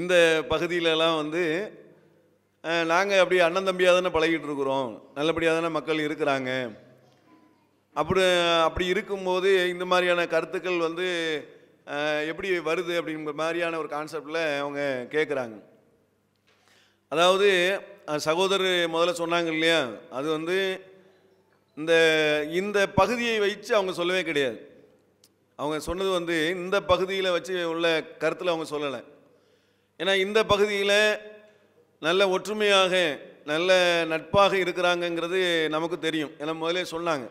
இந்த பகுதியிலலாம் வந்து நாங்கள் அப்படி அண்ணன் தம்பியாக தானே பழகிட்டு இருக்கிறோம், நல்லபடியாக தானே மக்கள் இருக்கிறாங்க. அப்படி இருக்கும்போது இந்த மாதிரியான கருத்துக்கள் வந்து எப்படி வருது அப்படிங்கிற மாதிரியான ஒரு கான்செப்டில் அவங்க கேட்குறாங்க. அதாவது சகோதரர் முதல்ல சொன்னாங்க இல்லையா, அது வந்து இந்த இந்த பகுதியை வச்சு அவங்க சொல்லவே கிடையாது. அவங்க சொன்னது வந்து இந்த பகுதியில் வச்சு உள்ள கருத்தில் அவங்க சொல்லலை. ஏன்னா இந்த பகுதியில் நல்ல ஒற்றுமையாக நல்ல நட்பாக இருக்கிறாங்கங்கிறது நமக்கு தெரியும். ஏன்னா முதலே சொன்னாங்க,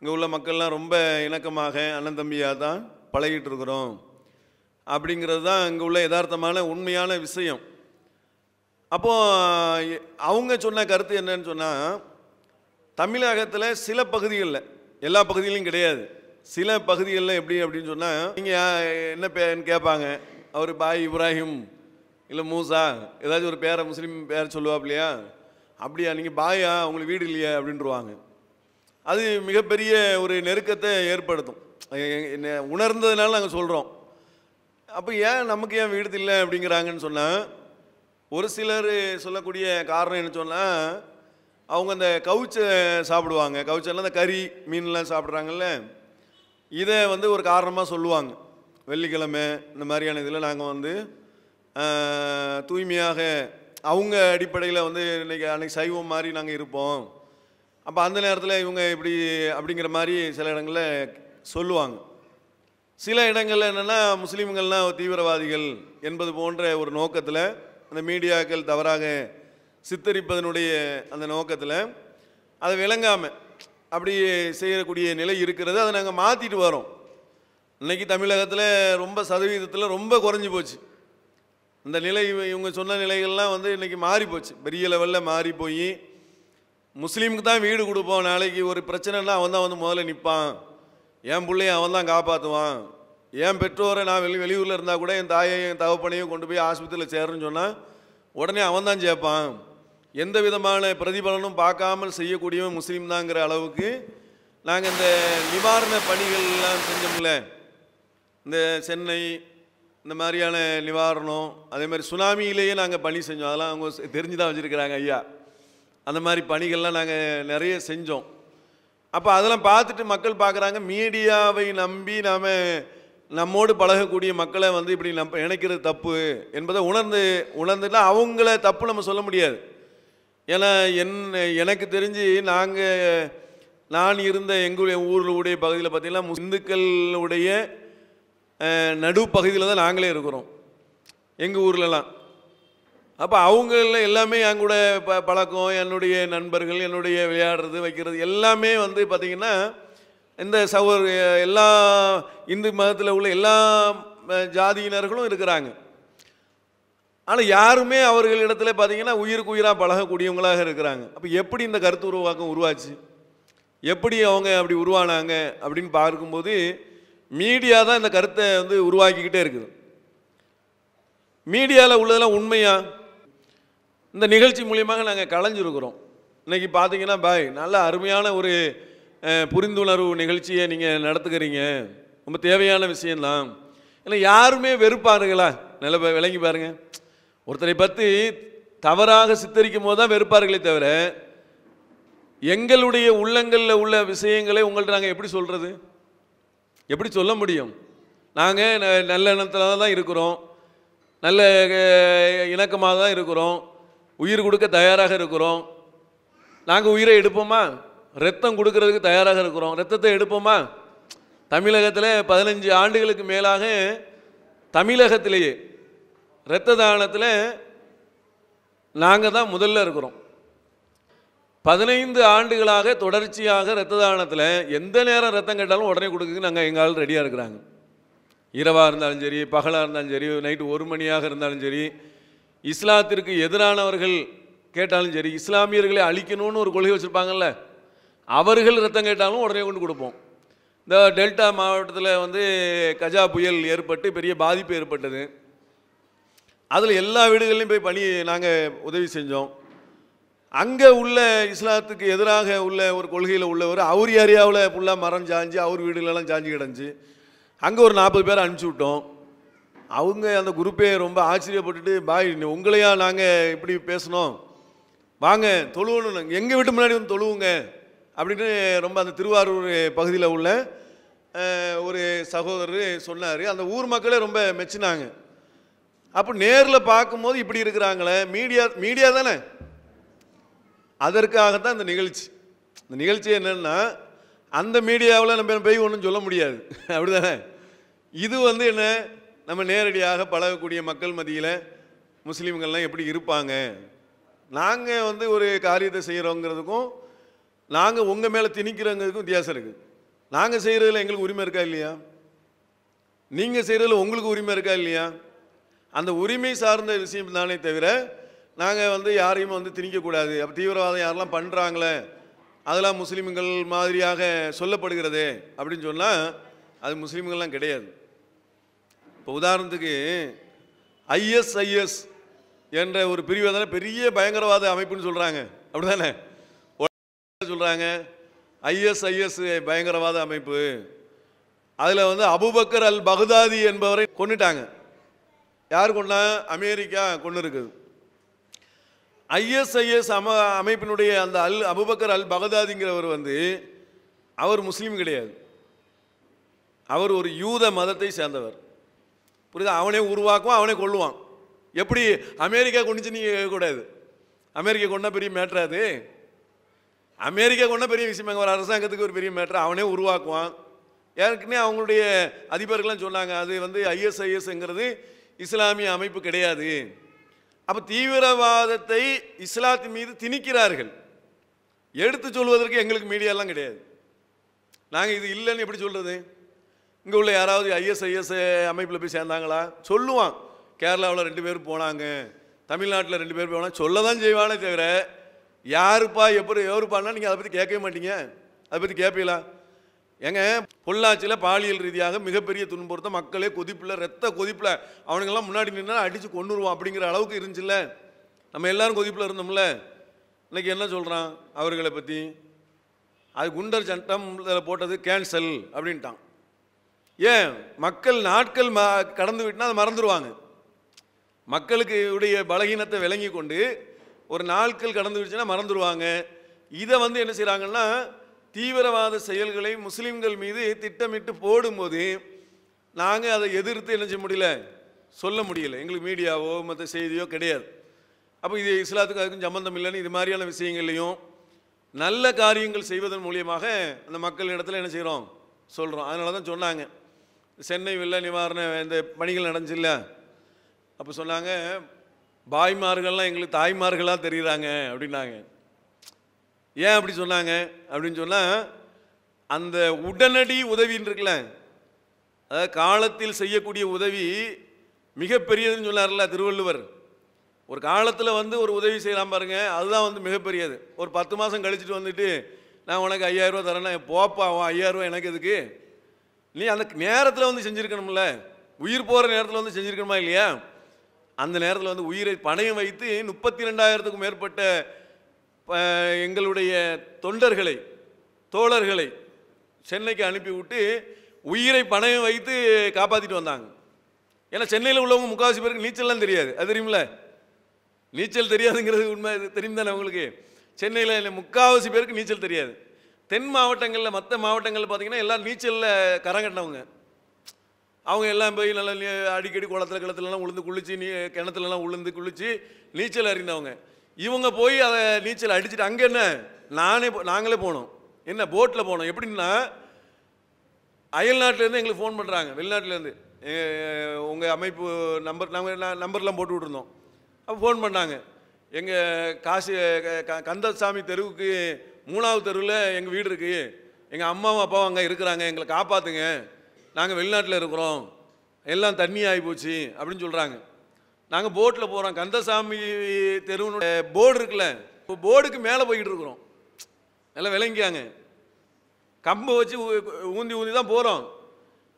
இங்கே உள்ள மக்கள்லாம் ரொம்ப இணக்கமாக அண்ணன் தம்பியாக தான் பழகிட்டு இருக்கிறோம் அப்படிங்கிறது தான் இங்கே உள்ள யதார்த்தமான உண்மையான விஷயம். அப்போது அவங்க சொன்ன கருத்து என்னன்னு சொன்னால், தமிழகத்தில் சில பகுதிகளில், எல்லா பகுதியிலும் கிடையாது, சில பகுதிகளில் எப்படி அப்படின்னு சொன்னால், நீங்கள் என்ன பேன்னு கேட்பாங்க. அவர் பாய் இப்ராஹிம் இல்லை மூசா ஏதாச்சும் ஒரு பேரை முஸ்லீம் பேர் சொல்லுவாப்பில்லையா, அப்படியா நீங்கள் பாயா அவங்களுக்கு வீடு இல்லையா அப்படின்ட்டுருவாங்க. அது மிகப்பெரிய ஒரு நெருக்கத்தை ஏற்படுத்தும். உணர்ந்ததுனால நாங்கள் சொல்கிறோம். அப்போ ஏன் நமக்கு ஏன் வீடு இல்லை அப்படிங்கிறாங்கன்னு சொன்னால், ஒரு சிலர் சொல்லக்கூடிய காரணம் என்ன சொன்னால், அவங்க அந்த கவுச்சை சாப்பிடுவாங்க. கவுச்செல்லாம் அந்த கறி மீன்லாம் சாப்பிட்றாங்கல்ல, இதை வந்து ஒரு காரணமாக சொல்லுவாங்க. வெள்ளிக்கிழமை இந்த மாதிரியான இதில் நாங்கள் வந்து தூய்மையாக அவங்க அடிப்படையில் வந்து அன்றைக்கி சைவம் மாதிரி நாங்கள் இருப்போம். அப்போ அந்த நேரத்தில் இவங்க இப்படி அப்படிங்கிற மாதிரி சில இடங்களில் சொல்லுவாங்க. சில இடங்களில் என்னென்னா, முஸ்லீம்கள்னால் தீவிரவாதிகள் என்பது போன்ற ஒரு நோக்கத்தில், அந்த மீடியாக்கள் தவறாக சித்தரிப்பதனுடைய அந்த நோக்கத்தில் அதை விளங்காமல் அப்படி செய்யக்கூடிய நிலை இருக்கிறது. அதை நாங்கள் மாற்றிட்டு வரோம். இன்றைக்கி தமிழகத்தில் ரொம்ப சதவீதத்தில் ரொம்ப குறைஞ்சி போச்சு இந்த நிலை. இவங்க சொன்ன நிலைகள்லாம் வந்து இன்றைக்கி மாறி போச்சு, பெரிய லெவலில் மாறி போய் முஸ்லீமுக்கு தான் வீடு கொடுப்போம், நாளைக்கு ஒரு பிரச்சனைனா அவன் தான் வந்து முதல்ல நிற்பான், என் பிள்ளையை அவன் தான் காப்பாற்றுவான், என் பெற்றோரை நான் வெளியூரில் இருந்தால் கூட என் தாயை என் தகப்பனையும் கொண்டு போய் ஆஸ்பத்திரியில் சேரணும்னு சொன்னால் உடனே அவன் தான் சேர்ப்பான், எந்த விதமான பிரதிபலனும் பார்க்காமல் செய்யக்கூடியவன் முஸ்லீம் தாங்கிற அளவுக்கு நாங்கள் இந்த நிவாரண பணிகள்லாம் செஞ்சோம்ல. இந்த சென்னை இந்த மாதிரியான நிவாரணம், அதே மாதிரி சுனாமியிலேயே நாங்கள் பணி செஞ்சோம். அதெல்லாம் அவங்க தெரிஞ்சு தான் வச்சுருக்கிறாங்க ஐயா. அந்த மாதிரி பணிகள்லாம் நாங்கள் நிறைய செஞ்சோம். அப்போ அதெல்லாம் பார்த்துட்டு மக்கள் பார்க்குறாங்க. மீடியாவை நம்பி நாம் நம்மோடு பழகக்கூடிய மக்களை வந்து இப்படி நம்ம நினைக்கிறது தப்பு என்பதை உணர்ந்துட்டால் அவங்கள தப்பு நம்ம சொல்ல முடியாது. ஏன்னா எனக்கு தெரிஞ்சு நான் இருந்த எங்களுடைய ஊருடைய பகுதியில் பார்த்திங்கன்னா, இந்துக்களுடைய நடுப்பகுதியில் தான் நாங்களே இருக்கிறோம் எங்கள் ஊர்லலாம். அப்போ அவங்கள எல்லாமே என் கூட பழக்கம், என்னுடைய நண்பர்கள், என்னுடைய விளையாடுறது வைக்கிறது எல்லாமே வந்து பார்த்திங்கன்னா, இந்த எல்லா இந்து மதத்தில் உள்ள எல்லா ஜாதியினர்களும் இருக்கிறாங்க. ஆனால் யாருமே அவர்கள் இடத்துல பார்த்தீங்கன்னா உயிருக்கு உயிராக பழகக்கூடியவங்களாக இருக்கிறாங்க. அப்போ எப்படி இந்த கருத்து உருவாக்கம் உருவாச்சு, எப்படி அவங்க அப்படி உருவானாங்க அப்படின்னு பார்க்கும்போது மீடியா தான் இந்த கருத்தை வந்து உருவாக்கிக்கிட்டே இருக்குது. மீடியாவில் உள்ளதெல்லாம் உண்மையாக இந்த நிகழ்ச்சி மூலியமாக நாங்கள் கலைஞ்சிருக்கிறோம். இன்றைக்கி பார்த்தீங்கன்னா பாய் நல்ல அருமையான ஒரு புரிந்துணர்வு நிகழ்ச்சியை நீங்கள் நடத்துக்கிறீங்க, ரொம்ப தேவையான விஷயம்தான். ஏன்னா யாருமே வெறுப்பாருங்களா நல்ல விளங்கி பாருங்கள், ஒருத்தரை பற்றி தவறாக சித்தரிக்கும் போது தான் வெறுப்பார்களே தவிர எங்களுடைய உள்ளங்களில் உள்ள விஷயங்களை உங்கள்கிட்ட நாங்கள் எப்படி சொல்கிறது, எப்படி சொல்ல முடியும்? நாங்கள் நல்ல இனத்தில் தான் இருக்கிறோம், நல்ல இணக்கமாக தான் இருக்கிறோம், உயிர் கொடுக்க தயாராக இருக்கிறோம். நாங்கள் உயிரை எடுப்போமா? ரத்தம் கொடுக்கறதுக்கு தயாராக இருக்கிறோம், ரத்தத்தை எடுப்போமா? தமிழகத்தில் 15 ஆண்டுகளுக்கு மேலாக தமிழகத்திலேயே இரத்த தானத்தில் நாங்கள் தான் முதல்ல இருக்கிறோம். 15 ஆண்டுகளாக தொடர்ச்சியாக இரத்த தானத்தில் எந்த நேரம் ரத்தம் கேட்டாலும் உடனே கொடுக்க நாங்கள் எங்கள் ரெடியாக இருக்கிறாங்க. இரவாக இருந்தாலும் சரி, பகலாக இருந்தாலும் சரி, நைட்டு 1 மணியாக இருந்தாலும் சரி, இஸ்லாத்திற்கு எதிரானவர்கள் கேட்டாலும் சரி, இஸ்லாமியர்களை அழிக்கணும்னு ஒரு கொள்கை வச்சுருப்பாங்கள்ல, அவர்கள் ரத்தம் கேட்டாலும் உடனே கொண்டு கொடுப்போம். இந்த டெல்டா மாவட்டத்தில் வந்து கஜா புயல் ஏற்பட்டு பெரிய பாதிப்பு ஏற்பட்டது. அதில் எல்லா வீடுகள்லையும் போய் பணி நாங்கள் உதவி செஞ்சோம். அங்கே உள்ள இஸ்லாத்துக்கு எதிராக உள்ள ஒரு கொள்கையில் உள்ளவர் அவர் ஏரியாவில் ஃபுல்லாக மரம் சாஞ்சி அவர் வீடுகளெல்லாம் சாஞ்சி கிடஞ்சி அங்கே ஒரு 40 பேர் அனுப்பிச்சி விட்டோம். அவங்க அந்த குரூப்பே ரொம்ப ஆச்சரியப்பட்டுட்டு, பாய் உங்களையா நாங்கள் இப்படி பேசணும், வாங்க தொழுவணும், எங்கள் வீட்டு முன்னாடி வந்து தொழுவுங்க அப்படின்னு ரொம்ப அந்த திருவாரூர் பகுதியில் உள்ள ஒரு சகோதரர் சொன்னார். அந்த ஊர் மக்களே ரொம்ப மெச்சினாங்க. அப்போ நேரில் பார்க்கும்போது இப்படி இருக்கிறாங்களே, மீடியா தானே, அதற்காகத்தான் இந்த நிகழ்ச்சி. இந்த நிகழ்ச்சி என்னென்னா அந்த மீடியாவில் நம்ம போய் ஒன்றும் சொல்ல முடியாது, அப்படி தானே? இது வந்து என்ன, நம்ம நேரடியாக பழகக்கூடிய மக்கள் மத்தியில் முஸ்லீம்கள்லாம் எப்படி இருப்பாங்க, நாங்கள் வந்து ஒரு காரியத்தை செய்கிறோங்கிறதுக்கும் நாங்கள் உங்கள் மேலே திணிக்கிறவங்களுக்கும் வித்தியாசம் இருக்குது. நாங்கள் செய்கிறதுல எங்களுக்கு உரிமை இருக்கா இல்லையா, நீங்கள் செய்கிறதுல உங்களுக்கு உரிமை இருக்கா இல்லையா, அந்த உரிமை சார்ந்த விஷயம் தானே தவிர நாங்கள் வந்து யாரையும் வந்து திணிக்கக்கூடாது. அப்போ தீவிரவாதம் யாரெல்லாம் பண்ணுறாங்களே அதெல்லாம் முஸ்லீம்கள் மாதிரியாக சொல்லப்படுகிறது அப்படின்னு சொன்னால் அது முஸ்லீம்கள்லாம் கிடையாது. இப்போ உதாரணத்துக்கு ISIS என்ற ஒரு பிரிவு தானே பெரிய பயங்கரவாத அமைப்புன்னு சொல்கிறாங்க, அப்படி தானே சொல்கிறாங்க? ISIS பயங்கரவாத அமைப்பு, அதில் வந்து அபூபக்கர் அல் பகுதாதி என்பவரை கொன்னுட்டாங்க. யார் கொண்டா? அமெரிக்கா கொண்டு இருக்குது. ISIS அமைப்பினுடைய அந்த அபூபக்கர் அல் பகுதாதிங்கிறவர் வந்து அவர் முஸ்லீம் கிடையாது, அவர் ஒரு யூத மதத்தை சேர்ந்தவர். புரியுது? அவனே உருவாக்குவான், அவனே கொள்ளுவான். எப்படி அமெரிக்கா கொண்டுச்சு நீங்கள் கேட்கக்கூடாது, அமெரிக்கா கொண்டா பெரிய மேட்ராது, அமெரிக்கா கொண்டா பெரிய விஷயமாங்க, ஒரு அரசாங்கத்துக்கு ஒரு பெரிய மேட்ரு, அவனே உருவாக்குவான். ஏற்கனவே அவங்களுடைய அதிபர்கள்லாம் சொன்னாங்க அது வந்து ISISங்கிறது இஸ்லாமிய அமைப்பு கிடையாது. அப்போ தீவிரவாதத்தை இஸ்லாத்தின் மீது திணிக்கிறார்கள், எடுத்து சொல்வதற்கு எங்களுக்கு மீடியாலாம் கிடையாது. நாங்கள் இது இல்லைன்னு எப்படி சொல்கிறது? இங்கே உள்ள யாராவது ISIS அமைப்பில் போய் சேர்ந்தாங்களா? சொல்லுவான், கேரளாவில் 2 பேர் போனாங்க, தமிழ்நாட்டில் 2 பேர் போனாங்க, சொல்ல தான் செய்வானே தவிர யாருப்பா எப்படி எவருப்பான்னா நீங்கள் அதை பற்றி கேட்கவே மாட்டீங்க. அதை பற்றி கேட்பீங்களா? ஏங்க பொள்ளாச்சியில் பாலியல் ரீதியாக மிகப்பெரிய துன்புறுத்த மக்களே கொதிப்பில் ரத்த கொதிப்பில் அவனுங்கெல்லாம் முன்னாடி நின்னால் அடித்து கொண்டுருவோம் அப்படிங்கிற அளவுக்கு இருந்துச்சுல்ல, நம்ம எல்லோரும் கொதிப்பில் இருந்தோம்ல. இன்றைக்கி என்ன சொல்கிறான் அவர்களை பற்றி? அது குண்டர் சட்டம் போட்டது கேன்சல் அப்படின்ட்டான். ஏன்? மக்கள் நாட்கள் கடந்து விட்டுனா அதை மறந்துடுவாங்க. மக்களுக்கு உடைய பலகீனத்தை விளங்கி கொண்டு ஒரு நாட்கள் கடந்து விடுச்சுன்னா மறந்துடுவாங்க. இதை வந்து என்ன செய்கிறாங்கன்னா தீவிரவாத செயல்களை முஸ்லீம்கள் மீது திட்டமிட்டு போடும்போது நாங்கள் அதை எதிர்த்து என்ன செய்ய முடியல, சொல்ல முடியல. எங்களுக்கு மீடியாவோ மற்ற செய்தியோ கிடையாது. அப்போ இது இஸ்லாத்துக்கு அதுக்கும் சம்பந்தம் இல்லைன்னு இது மாதிரியான விஷயங்கள்லையும் நல்ல காரியங்கள் செய்வதன் மூலியமாக அந்த மக்கள் இடத்துல என்ன செய்கிறோம், சொல்கிறோம். அதனால தான் சொன்னாங்க சென்னை வெள்ள நிவாரண இந்த பணிகள் நடந்துச்சுல்ல, அப்போ சொன்னாங்க பாய்மார்கள்லாம் எங்களுக்கு தாய்மார்களாக தெரிகிறாங்க அப்படின்னாங்க. ஏன் அப்படி சொன்னாங்க அப்படின்னு சொன்னால் அந்த உடனடி உதவின்னு இருக்குல்ல, காலத்தில் செய்யக்கூடிய உதவி மிகப்பெரியதுன்னு சொல்லார்ல திருவள்ளுவர். ஒரு காலத்தில் வந்து ஒரு உதவி செய்யலாம் பாருங்க, அதுதான் வந்து மிகப்பெரியது. ஒரு 10 மாதம் கழிச்சுட்டு வந்துட்டு நான் உனக்கு 5000 ரூபா தரேன், போப்பா 5000 ரூபா எனக்கு எதுக்கு, நீ அந்த நேரத்தில் வந்து செஞ்சுருக்கணும்ல, உயிர் போகிற நேரத்தில் வந்து செஞ்சுருக்கணுமா இல்லையா? அந்த நேரத்தில் வந்து உயிரை பணையம் வைத்து 32,000க்கும் மேற்பட்ட எங்களுடைய தொண்டர்களை தோழர்களை சென்னைக்கு அனுப்பிவிட்டு உயிரை பணையம் வைத்து காப்பாற்றிட்டு வந்தாங்க. ஏன்னா சென்னையில் உள்ளவங்க முக்கால்வாசி பேருக்கு நீச்சல்லாம் தெரியாது, அது தெரியும்ல, நீச்சல் தெரியாதுங்கிறது உண்மை தெரியும் தானே உங்களுக்கு. சென்னையில் முக்கால்வாசி பேருக்கு நீச்சல் தெரியாது. தென் மாவட்டங்களில் மற்ற மாவட்டங்களில் பார்த்திங்கன்னா எல்லாம் நீச்சலில் கரங்கட்டினவங்க, அவங்க எல்லாம் போய் நல்லா அடிக்கடி குளத்துலலாம் உளுந்து குளித்து கிணத்துலலாம் உளுந்து குளித்து நீச்சல் அறிந்தவங்க. இவங்க போய் அதை நீச்சல் அடிச்சுட்டு அங்கே என்ன நாங்களே போனோம், என்ன போட்டில் போனோம். எப்படின்னா அயல்நாட்டிலேருந்து எங்களுக்கு ஃபோன் பண்ணுறாங்க, வெளிநாட்டிலேருந்து உங்கள் அமைப்பு நம்பர் நாங்கள் நம்பர்லாம் போட்டு விட்டுருந்தோம். அப்போ ஃபோன் பண்ணாங்க, எங்கள் காசி கந்தசாமி தெருவுக்கு 3வது தெருவில் எங்கள் வீடு இருக்குது, எங்கள் அம்மாவும் அப்பாவும் அங்கே இருக்கிறாங்க, எங்களை காப்பாற்றுங்க, நாங்கள் வெளிநாட்டில் இருக்கிறோம், எல்லாம் தண்ணி ஆகி போச்சு அப்படின்னு சொல்கிறாங்க. நாங்கள் போட்டில் போகிறோம், கந்தசாமி தெருவுன்னு போர்டு இருக்குல்ல, இப்போ போர்டுக்கு மேலே போய்கிட்டு இருக்கிறோம். நல்லா விளங்கிக்காங்க, கம்பை வச்சு ஊந்தி ஊந்தி தான் போகிறோம்,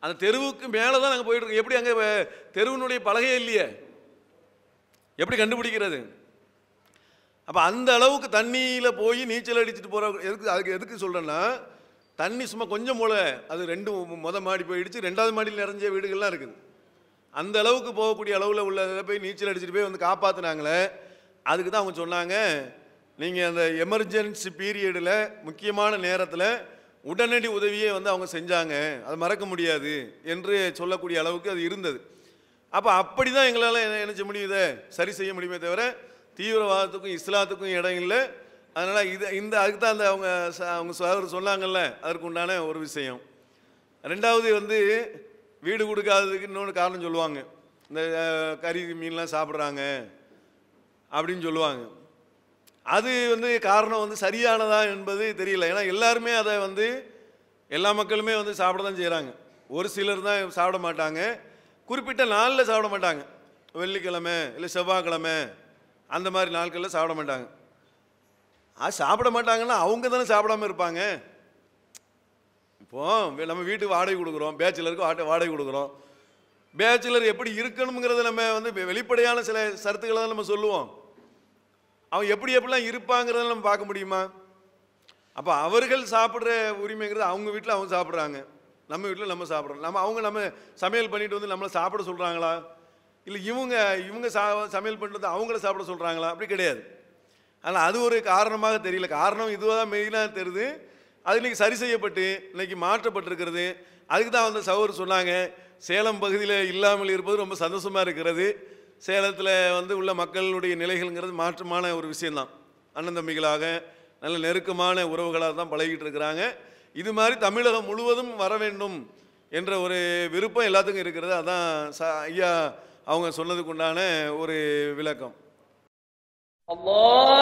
அந்த தெருவுக்கு மேலே தான் நாங்கள் போய்ட்டுருக்கோம். எப்படி அங்கே தெருவினுடைய பலகையே இல்லையே, எப்படி கண்டுபிடிக்கிறது? அப்போ அந்த அளவுக்கு தண்ணியில் போய் நீச்சல் அடிச்சுட்டு போகிற. அதுக்கு சொல்கிறேன்னா தண்ணி சும்மா கொஞ்சம் போல, அது 2 மாடி போயிடுச்சு, 2வது மாடியில் நிறைஞ்ச வீடுகள்லாம் இருக்குது. அந்த அளவுக்கு போகக்கூடிய அளவில் உள்ள போய் நீச்சல் அடிச்சுட்டு போய் வந்து காப்பாற்றினாங்களே. அதுக்கு தான் அவங்க சொன்னாங்க, நீங்கள் அந்த எமர்ஜென்சி பீரியடில் முக்கியமான நேரத்தில் உடனடி உதவியை வந்து அவங்க செஞ்சாங்க, அது மறக்க முடியாது என்று சொல்லக்கூடிய அளவுக்கு அது இருந்தது. அப்போ அப்படி தான் எங்களால் நினைச்ச முடியுதை சரி செய்ய முடியுமே தவிர தீவிரவாதத்துக்கும் இஸ்லாத்துக்கும் இடம் இல்லை. அதனால் இந்த அதுக்கு தான் அந்த அவங்க சகோதரர் சொன்னாங்கல்ல, அதற்கு உண்டான ஒரு விஷயம். ரெண்டாவது வந்து வீடு கொடுக்காததுக்கு இன்னொன்று காரணம் சொல்லுவாங்க, இந்த கறி மீன்லாம் சாப்பிட்றாங்க அப்படின்னு சொல்லுவாங்க. அது வந்து காரணம் வந்து சரியானதா என்பது தெரியல. ஏன்னா எல்லாருமே அதை வந்து எல்லா மக்களுமே வந்து சாப்பிட தான் செய்கிறாங்க, ஒரு சிலர் தான் சாப்பிட மாட்டாங்க, குறிப்பிட்ட நாளில் சாப்பிட மாட்டாங்க, வெள்ளிக்கிழமை இல்லை செவ்வாய்க்கிழமை அந்த மாதிரி நாட்களில் சாப்பிட மாட்டாங்க. அது சாப்பிட மாட்டாங்கன்னா அவங்க தானே சாப்பிடாமல் இருப்பாங்க. இப்போது நம்ம வீட்டுக்கு வாடகை கொடுக்குறோம், பேச்சுலருக்கு வாடகை கொடுக்குறோம், பேச்சுலர் எப்படி இருக்கணுங்கிறத நம்ம வந்து வெளிப்படையான சில சரத்துக்களை தான் நம்ம சொல்லுவோம். அவங்க எப்படிலாம் இருப்பாங்கிறத நம்ம பார்க்க முடியுமா? அப்போ அவர்கள் சாப்பிட்ற உரிமைங்கிறது, அவங்க வீட்டில் அவங்க சாப்பிட்றாங்க, நம்ம வீட்டில் நம்ம சாப்பிட்றோம். அவங்க சமையல் பண்ணிட்டு வந்து நம்மளை சாப்பிட சொல்கிறாங்களா? இல்லை இவங்க சமையல் பண்ணிட்டு வந்து அவங்கள சாப்பிட சொல்கிறாங்களா? அப்படி கிடையாது. ஆனால் அது ஒரு காரணமாக தெரியல. காரணம் இதுவாக தான் மெயினாக தெரியுது. அது இன்றைக்கி சரி செய்யப்பட்டு இன்றைக்கி மாற்றப்பட்டிருக்கிறது. அதுக்கு தான் வந்து சகோதரர் சொன்னாங்க, சேலம் பகுதியில் இல்லாமல் இருப்பது ரொம்ப சந்தோஷமாக இருக்கிறது, சேலத்தில் வந்து உள்ள மக்களுடைய நிலைகள்ங்கிறது மாற்றமான ஒரு விஷயந்தான். அண்ணன் தம்பிகளாக நல்ல நெருக்கமான உறவுகளாக தான் பழகிட்டு இருக்கிறாங்க. இது மாதிரி தமிழகம் முழுவதும் வர வேண்டும் என்ற ஒரு விருப்பம் எல்லாத்துக்கும் இருக்கிறது. அதான் ஐயா அவங்க சொன்னதுக்குண்டான ஒரு விளக்கம். அல்லாஹ்.